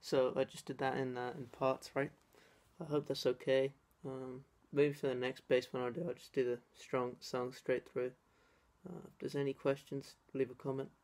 So I just did that in parts, right? I hope that's okay. Maybe for the next bass one I'll just do the strong song straight through. If there's any questions, leave a comment.